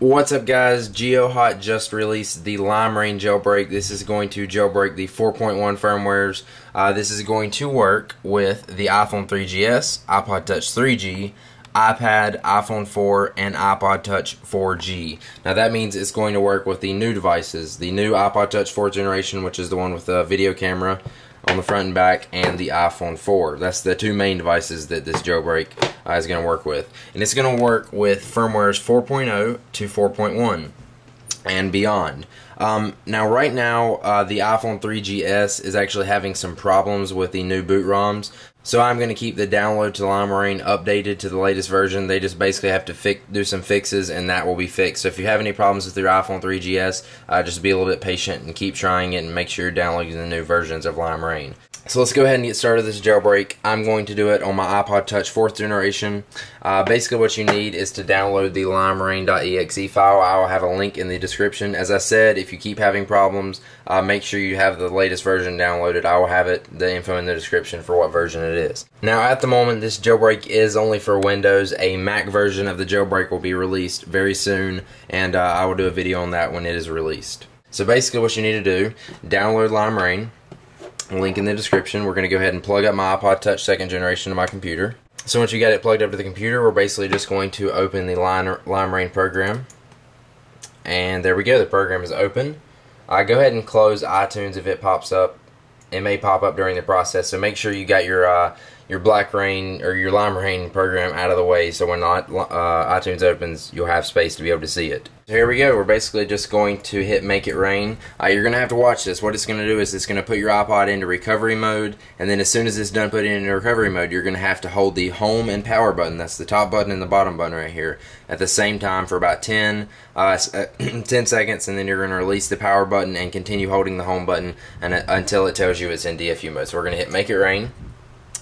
What's up, guys? GeoHot just released the limera1n jailbreak. This is going to jailbreak the 4.1 firmwares. This is going to work with the iPhone 3GS, iPod Touch 3G, iPad, iPhone 4, and iPod Touch 4G. Now that means it's going to work with the new devices, the new iPod Touch 4th generation, which is the one with the video camera on the front and back, and the iPhone 4. That's the two main devices that this jailbreak is going to work with. And it's going to work with firmwares 4.0 to 4.1 and beyond. Now right now the iPhone 3GS is actually having some problems with the new boot ROMs. So I'm going to keep the download to limera1n updated to the latest version. They just basically have to do some fixes, and that will be fixed. So if you have any problems with your iPhone 3GS, just be a little bit patient and keep trying it, and make sure you're downloading the new versions of limera1n. So let's go ahead and get started with this jailbreak. I'm going to do it on my iPod Touch 4th generation. Basically what you need is to download the limera1n.exe file. I will have a link in the description. As I said, if you keep having problems, make sure you have the latest version downloaded. I will have the info in the description for what version it is. Now at the moment, this jailbreak is only for Windows. A Mac version of the jailbreak will be released very soon, and I will do a video on that when it is released. So basically what you need to do, download limera1n. Link in the description. We're going to go ahead and plug up my iPod Touch 2nd generation to my computer. So once you got it plugged up to the computer, we're basically just going to open the limera1n program. And there we go, the program is open. Go ahead and close iTunes if it pops up. It may pop up during the process, so make sure you got your limera1n or your limera1n program out of the way, so when iTunes opens, you'll have space to be able to see it. So here we go. We're basically just going to hit make it rain. You're going to have to watch this. What it's going to do is it's going to put your iPod into recovery mode, and then as soon as it's done putting it into recovery mode, you're going to have to hold the home and power button. That's the top button and the bottom button right here at the same time for about 10 seconds, and then you're going to release the power button and continue holding the home button until it tells you it's in DFU mode. So we're going to hit make it rain,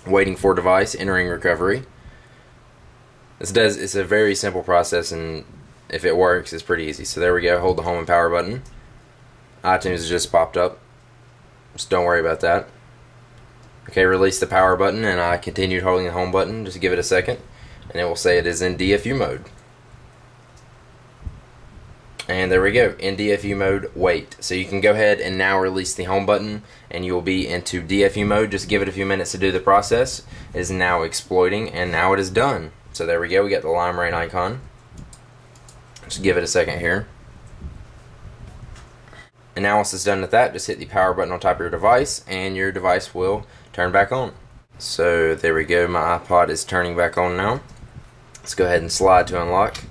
waiting for device, entering recovery. It's a very simple process, and if it works, it's pretty easy. So there we go, hold the home and power button. iTunes has just popped up. Just don't worry about that. Okay, release the power button, and I continued holding the home button. Just give it a second, and it will say it is in DFU mode. And there we go, in DFU mode, wait. So you can go ahead and now release the home button, and you'll be into DFU mode. Just give it a few minutes to do the process. It is now exploiting, and now it is done. So there we go, we got the limera1n icon. Just give it a second here. And now once it's done with that, just hit the power button on top of your device, and your device will turn back on. So there we go, my iPod is turning back on now. Let's go ahead and slide to unlock.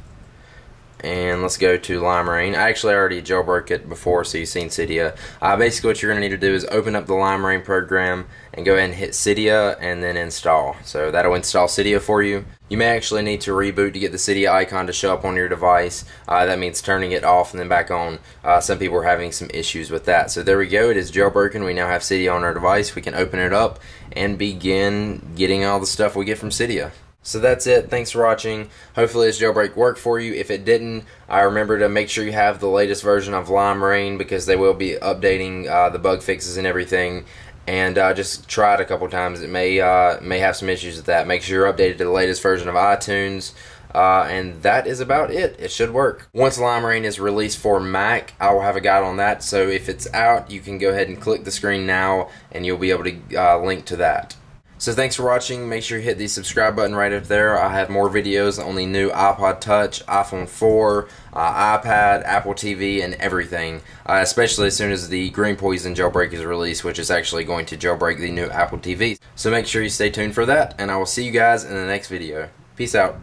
And let's go to limera1n. I actually already jailbroke it before, so you've seen Cydia. Basically what you're going to need to do is open up the limera1n program and go ahead and hit Cydia and then install. So that'll install Cydia for you. You may actually need to reboot to get the Cydia icon to show up on your device. That means turning it off and then back on. Some people are having some issues with that. So there we go, it is jailbroken. We now have Cydia on our device. We can open it up and begin getting all the stuff we get from Cydia. So that's it. Thanks for watching. Hopefully this jailbreak worked for you. If it didn't, remember to make sure you have the latest version of limera1n, because they will be updating the bug fixes and everything. And just try it a couple times. It may have some issues with that. Make sure you're updated to the latest version of iTunes. And that is about it. It should work. Once limera1n is released for Mac, I will have a guide on that. So if it's out, you can go ahead and click the screen now, and you'll be able to link to that. So thanks for watching. Make sure you hit the subscribe button right up there. I have more videos on the new iPod Touch, iPhone 4, iPad, Apple TV, and everything. Especially as soon as the Green Poison jailbreak is released, which is actually going to jailbreak the new Apple TV. So make sure you stay tuned for that, and I will see you guys in the next video. Peace out.